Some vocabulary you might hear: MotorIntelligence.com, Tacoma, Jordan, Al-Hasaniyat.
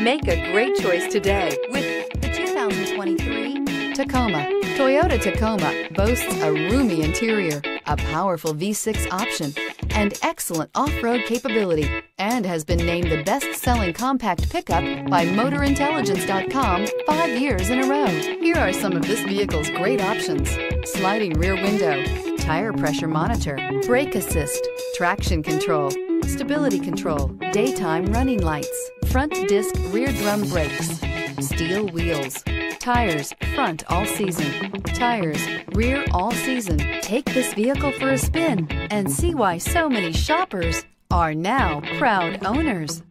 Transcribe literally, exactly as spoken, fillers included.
Make a great choice today with the two thousand twenty-three Tacoma. Toyota Tacoma boasts a roomy interior, a powerful V six option, and excellent off-road capability, and has been named the best-selling compact pickup by Motor Intelligence dot com five years in a row. Here are some of this vehicle's great options: sliding rear window, tire pressure monitor, brake assist, traction control, stability control, daytime running lights, front disc rear drum brakes, steel wheels, tires front all season, tires rear all season. Take this vehicle for a spin and see why so many shoppers are now proud owners.